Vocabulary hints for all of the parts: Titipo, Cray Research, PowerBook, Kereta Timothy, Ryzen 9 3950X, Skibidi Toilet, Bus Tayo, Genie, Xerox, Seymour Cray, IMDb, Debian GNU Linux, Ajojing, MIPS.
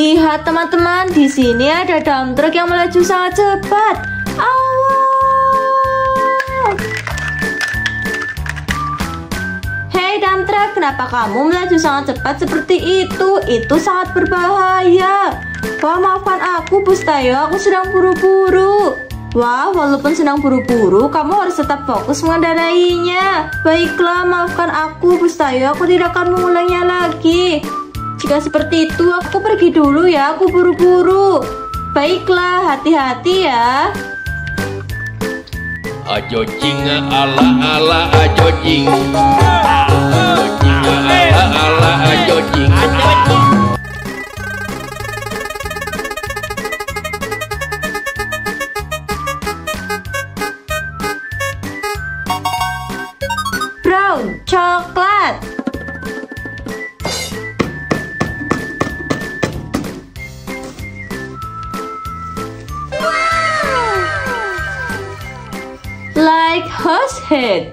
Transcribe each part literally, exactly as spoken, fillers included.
Lihat teman-teman, di sini ada dump truck yang melaju sangat cepat. Awaaaaah. Hei dump truck, kenapa kamu melaju sangat cepat seperti itu? Itu sangat berbahaya. Wah, maafkan aku Bus Tayo, aku sedang buru-buru. Wah, walaupun sedang buru-buru, kamu harus tetap fokus mengendarainya. Baiklah, maafkan aku Bus Tayo, aku tidak akan mengulangnya lagi. Jika seperti itu, aku pergi dulu ya, aku buru-buru. Baiklah, hati-hati ya. Ajojing ala-ala Ajojing. Ajojing ala-ala Ajojing. Brown coklat. Like horse head.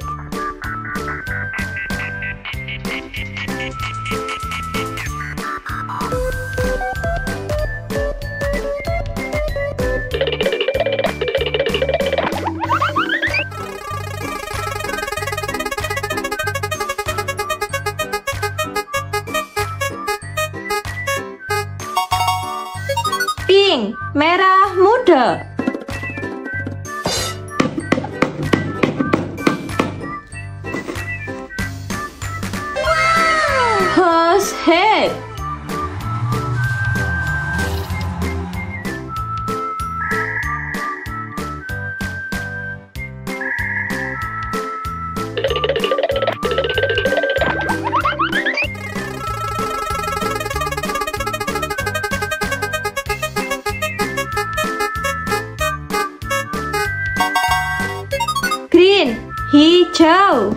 Pink, merah muda. Head. Green, hijau.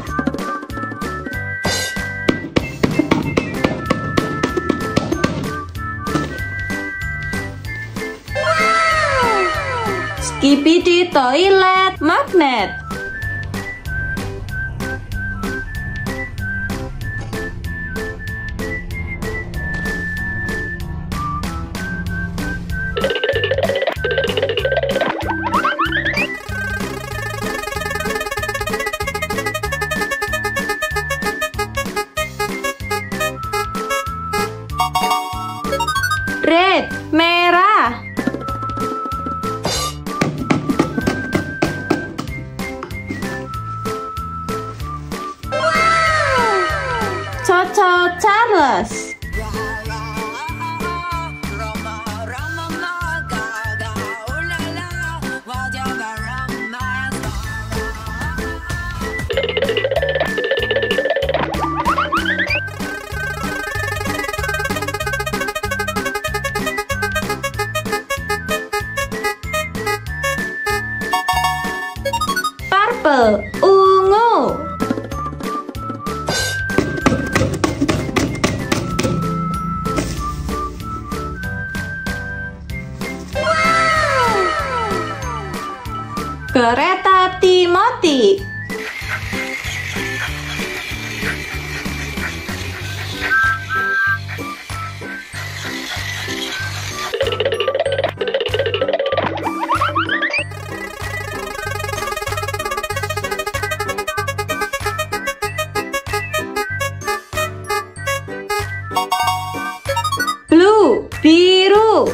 Skibidi Toilet magnet. Red, merah. Toto Charles. Purple, ungu. Kereta Timothy. Blue, biru.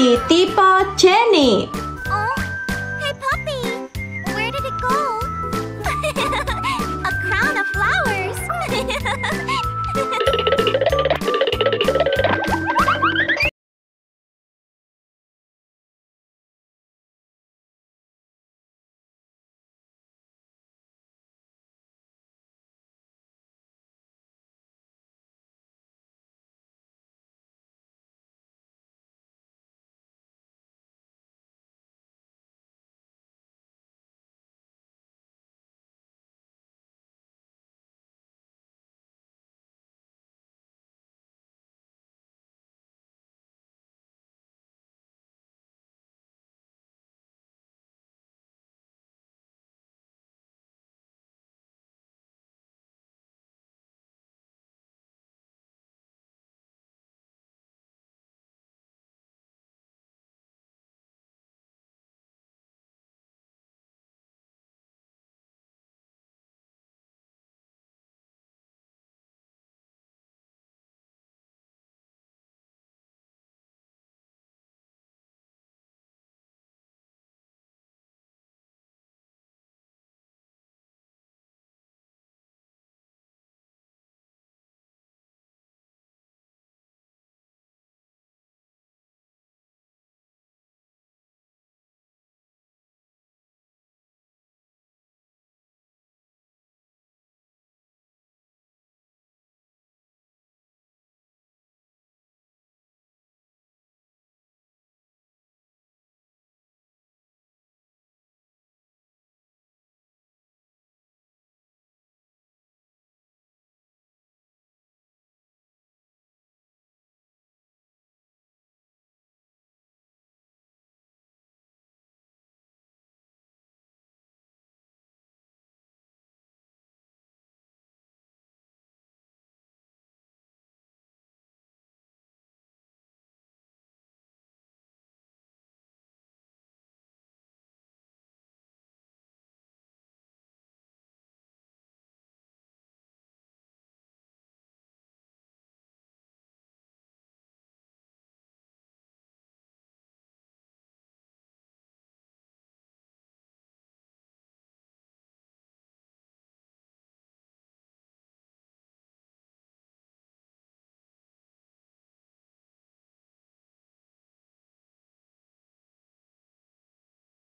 Titipo Genie.